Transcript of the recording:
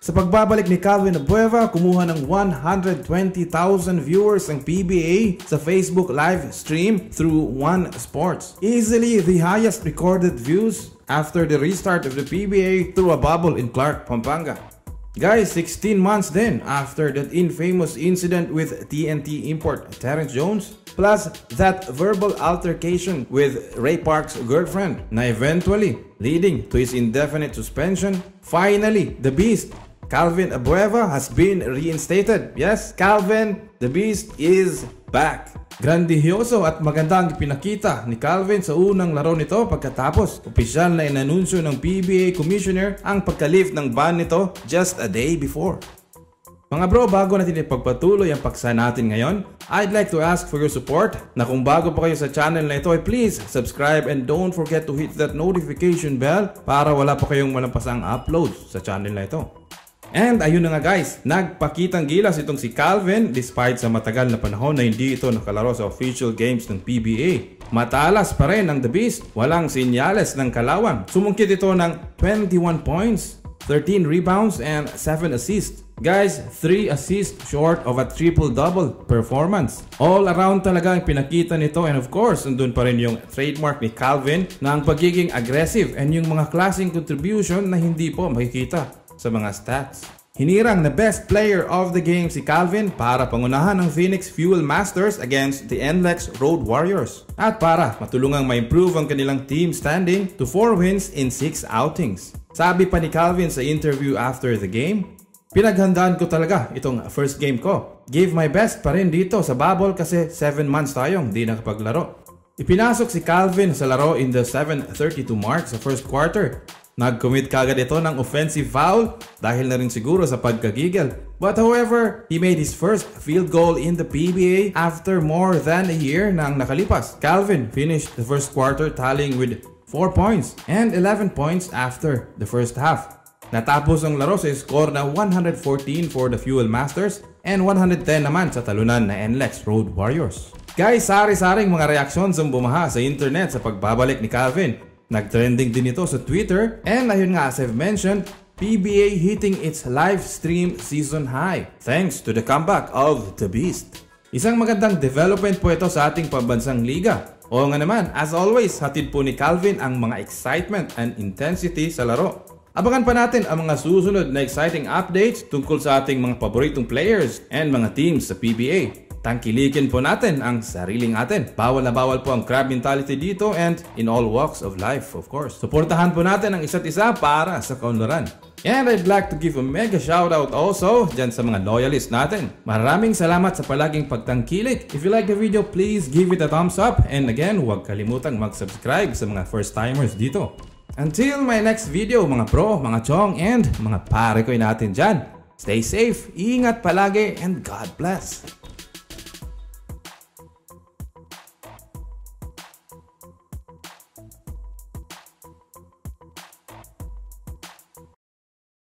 Sa pagbabalik ni Calvin Abueva, kumuha ng 120,000 viewers ang PBA sa Facebook live stream through One Sports. Easily the highest recorded views after the restart of the PBA through a bubble in Clark, Pampanga. Guys, 16 months then after that infamous incident with TNT import Terence Jones, plus that verbal altercation with Ray Parks' girlfriend na eventually leading to his indefinite suspension. Finally, the Beast, Calvin Abueva, has been reinstated. Yes, Calvin, the Beast, is back. Grandioso at maganda ang pinakita ni Calvin sa unang laro nito pagkatapos opisyal na inanunsyo ng PBA Commissioner ang pagkalift ng ban nito just a day before. Mga bro, bago natin ipagpatuloy ang paksa natin ngayon, I'd like to ask for your support na kung bago pa kayo sa channel na ito, please subscribe and don't forget to hit that notification bell para wala pa kayong malampasang uploads sa channel na ito. And ayun na nga guys, nagpakitang gilas itong si Calvin despite sa matagal na panahon na hindi ito nakalaro sa official games ng PBA. Matalas pa rin ang The Beast, walang sinyales ng kalawan. Sumungkit ito ng 21 points, 13 rebounds and 7 assists. Guys, 3 assists short of a triple-double performance. All around talaga ang pinakita nito, and of course, andun pa rin yung trademark ni Calvin na ang pagiging aggressive and yung mga klaseng contribution na hindi po makikita sa mga stats. Hinirang na best player of the game si Calvin para pangunahan ng Phoenix Fuel Masters against the NLEX Road Warriors at para matulungang ma-improve ang kanilang team standing to 4 wins in 6 outings. Sabi pa ni Calvin sa interview after the game, "Pinaghandaan ko talaga itong first game ko. Give my best pa rin dito sa bubble kasi 7 months tayong di nakapaglaro." Ipinasok si Calvin sa laro in the 7:32 mark sa first quarter. Nag-commit kagad ito ng offensive foul dahil na rin siguro sa pagkagigil. But however, he made his first field goal in the PBA after more than a year nang nakalipas. Calvin finished the first quarter tallying with 4 points and 11 points after the first half. Natapos ang laro sa score na 114 for the Fuel Masters and 110 naman sa talunan na NLEX Road Warriors. Guys, sari-saring mga reaksyon sa bumaha sa internet sa pagbabalik ni Calvin. Nagtrending din ito sa Twitter, and ayun nga, as I've mentioned, PBA hitting its live stream season high thanks to the comeback of The Beast. Isang magandang development po ito sa ating pambansang liga. Oo nga naman, as always, hatid po ni Calvin ang mga excitement and intensity sa laro. Abangan pa natin ang mga susunod na exciting updates tungkol sa ating mga paboritong players and mga teams sa PBA. Tangkilikin po natin ang sariling atin. Bawal na bawal po ang crab mentality dito and in all walks of life, of course. Suportahan po natin ang isa't isa para sa kaunlaran. And I'd like to give a mega shoutout also dyan sa mga loyalists natin. Maraming salamat sa palaging pagtangkilik. If you like the video, please give it a thumbs up. And again, huwag kalimutang mag-subscribe sa mga first-timers dito. Until my next video, mga pro, mga chong, and mga pare ko'y natin dyan. Stay safe, ingat palagi, and God bless.